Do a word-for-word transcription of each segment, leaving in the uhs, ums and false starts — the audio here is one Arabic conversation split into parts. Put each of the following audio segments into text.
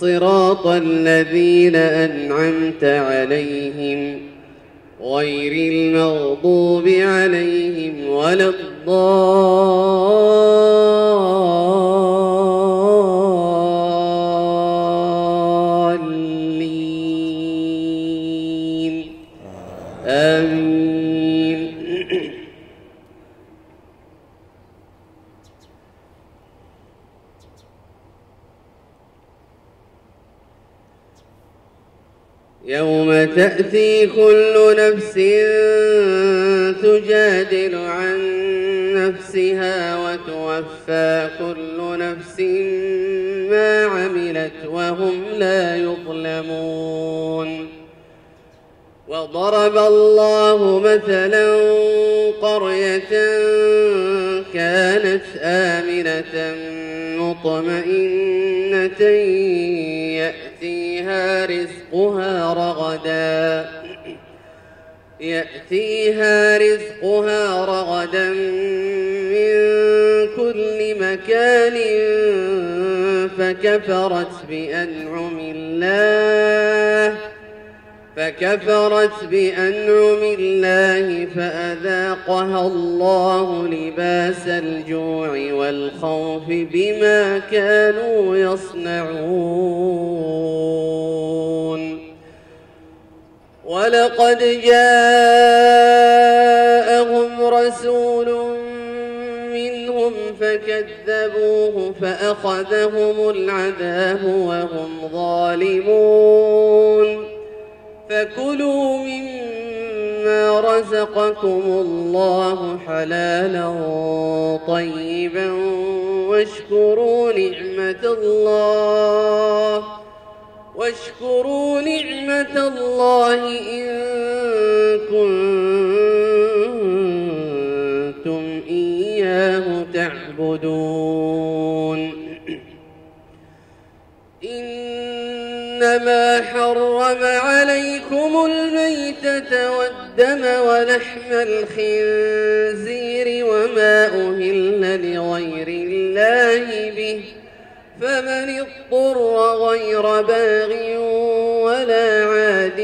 صراط الذين أنعمت عليهم غير المغضوب عليهم ولا الضالين آمين. يوم تأتي كل نفس تجادل عن نفسها وتوفى كل نفس ما عملت وهم لا يظلمون. وضرب الله مثلا قرية كانت آمنة مطمئنة يأتيها رزقها رغدا يأتيها رزقها رغدا من كل مكان فكفرت بأنعم الله فكفرت بأنعم الله فأذاقها الله لباس الجوع والخوف بما كانوا يصنعون. ولقد جاءهم رسول منهم فكذبوه فأخذهم العذاب وهم ظالمون. فكلوا مما رزقكم الله حلالا طيبا واشكروا نعمة الله واشكروا نعمة الله إن كنتم إياه تعبدون. إنما حرم عليكم الميتة والدم ولحم الخنزير وما أهل لغير الله به فمن اضطر غير باغ ولا عاد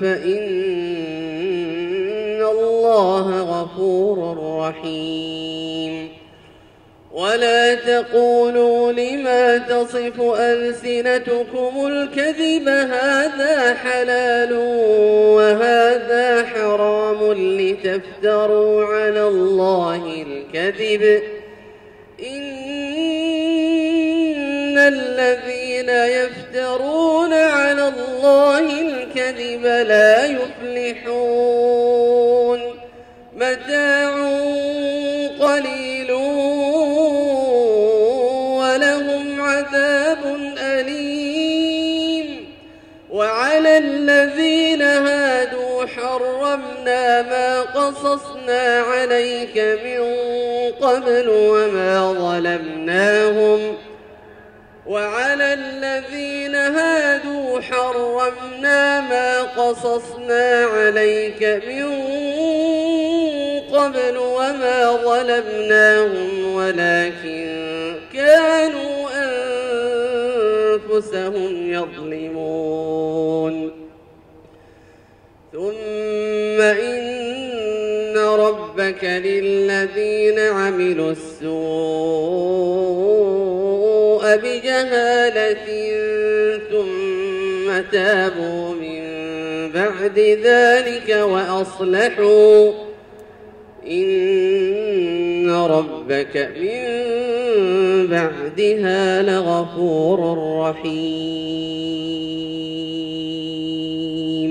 فإن الله غفور رحيم. ولا تقولوا لما تصف ألسنتكم الكذب هذا حلال وهذا حرام لتفتروا على الله الكذب إن الذين يفترون على الله الكذب لا يفلحون. متاع قليل ولهم عذاب أليم. وعلى الذين هادوا حرمنا ما قصصنا عليك من قبل وما ظلمناهم وعلى الذين هادوا حرمنا ما قصصنا عليك من قبل وما ظلمناهم ولكن كانوا أنفسهم يظلمون. ثم إن ربك للذين عملوا السوء بجهالة ثم تابوا من بعد ذلك وأصلحوا إن ربك من بعدها لغفور رحيم.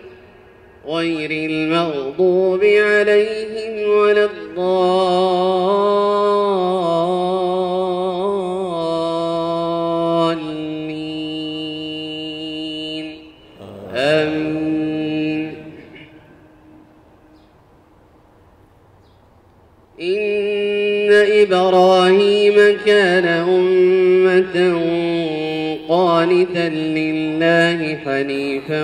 غير المغضوب عليهم ولا الضالين آمين. إن إبراهيم كان أمة قانتا لله حنيفا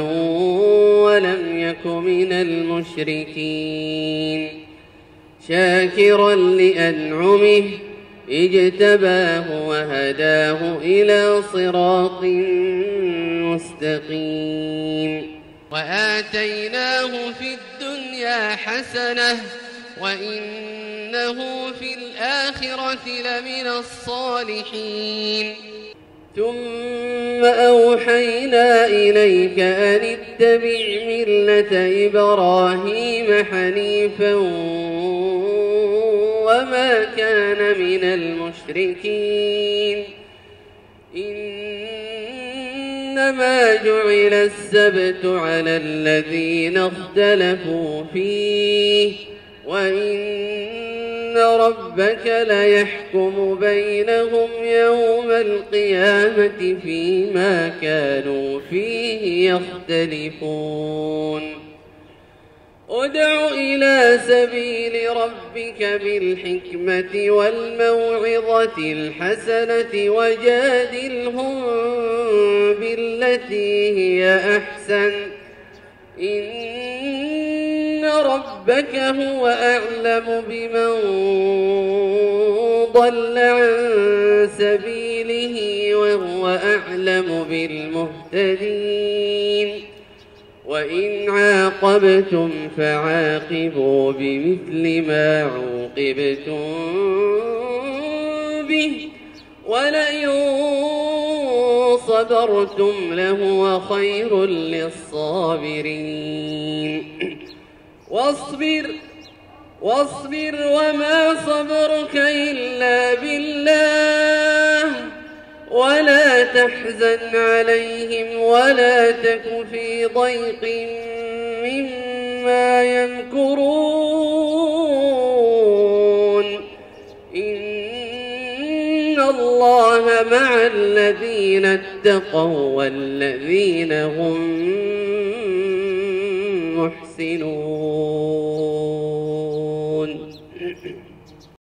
ولم يك من المشركين شاكرا لأنعمه اجتباه وهداه إلى صراط مستقيم. وآتيناه في الدنيا حسنة وإنه في الآخرة لمن الصالحين. ثم أوحينا إليك أن اتبع ملة إبراهيم حنيفا وما كان من المشركين. إنما جعل السبت على الذين اختلفوا فيه وإن ربك ليحكم بينهم يوم القيامة فيما كانوا فيه يختلفون. ادع إلى سبيل ربك بالحكمة والموعظة الحسنة وجادلهم بالتي هي أحسن إن ربك هو أعلم بمن ضل عن سبيله وهو أعلم بالمهتدين. وإن عاقبتم فعاقبوا بمثل ما عوقبتم به ولئن صبرتم لهو خير للصابرين. واصبر واصبر وما صبرك إلا بالله ولا تحزن عليهم ولا تك في ضيق مما يمكرون. إن الله مع الذين اتقوا والذين هم محسنون.